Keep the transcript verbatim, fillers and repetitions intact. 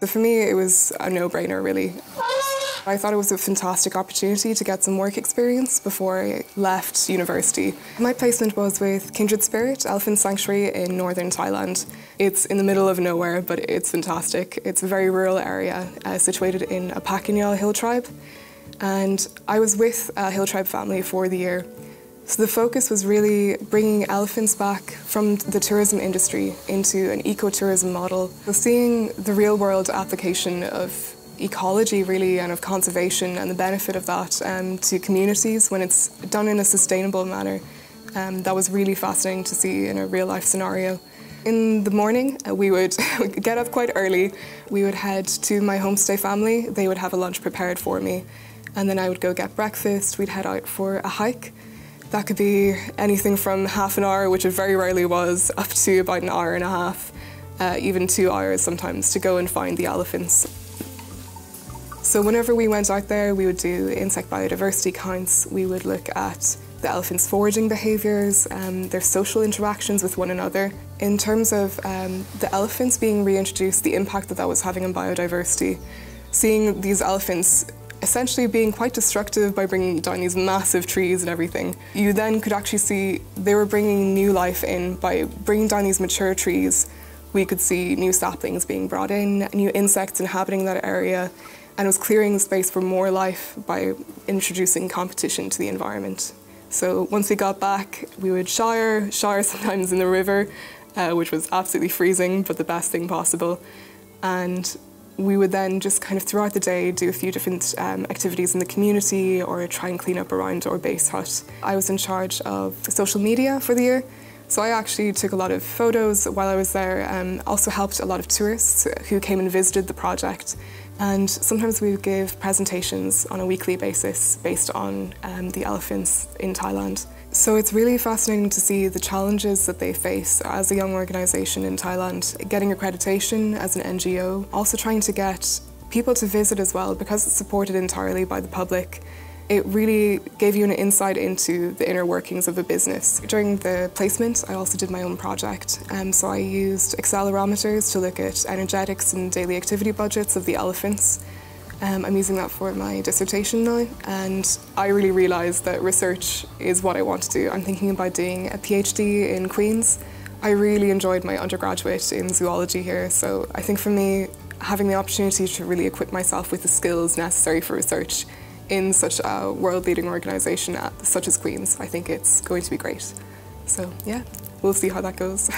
So for me, it was a no-brainer, really. I thought it was a fantastic opportunity to get some work experience before I left university. My placement was with Kindred Spirit, Elephant Sanctuary in northern Thailand. It's in the middle of nowhere, but it's fantastic. It's a very rural area, uh, situated in a Pakenyal Hill Tribe. And I was with a Hill Tribe family for the year. So the focus was really bringing elephants back from the tourism industry into an ecotourism model. So seeing the real-world application of ecology, really, and of conservation and the benefit of that um, to communities when it's done in a sustainable manner, um, that was really fascinating to see in a real-life scenario. In the morning, uh, we would get up quite early. We would head to my homestay family. They would have a lunch prepared for me, and then I would go get breakfast. We'd head out for a hike. That could be anything from half an hour, which it very rarely was, up to about an hour and a half, uh, even two hours sometimes, to go and find the elephants. So whenever we went out there, we would do insect biodiversity counts. We would look at the elephants' foraging behaviours, um, their social interactions with one another. In terms of um, the elephants being reintroduced, the impact that that was having on biodiversity, seeing these elephants essentially being quite destructive by bringing down these massive trees and everything. You then could actually see they were bringing new life in by bringing down these mature trees. We could see new saplings being brought in, new insects inhabiting that area, and it was clearing the space for more life by introducing competition to the environment. So once we got back, we would shower, shower sometimes in the river, uh, which was absolutely freezing, but the best thing possible. And we would then just kind of throughout the day do a few different um, activities in the community or try and clean up around our base hut. I was in charge of social media for the year, so I actually took a lot of photos while I was there, and um, also helped a lot of tourists who came and visited the project. And sometimes we would give presentations on a weekly basis based on um, the elephants in Thailand. So it's really fascinating to see the challenges that they face as a young organisation in Thailand, getting accreditation as an N G O, also trying to get people to visit as well because it's supported entirely by the public. It really gave you an insight into the inner workings of a business. During the placement, I also did my own project, um, so I used accelerometers to look at energetics and daily activity budgets of the elephants. Um, I'm using that for my dissertation now, and I really realised that research is what I want to do. I'm thinking about doing a PhD in Queen's. I really enjoyed my undergraduate in zoology here, so I think for me, having the opportunity to really equip myself with the skills necessary for research in such a world-leading organisation such as Queen's, I think it's going to be great. So yeah, we'll see how that goes.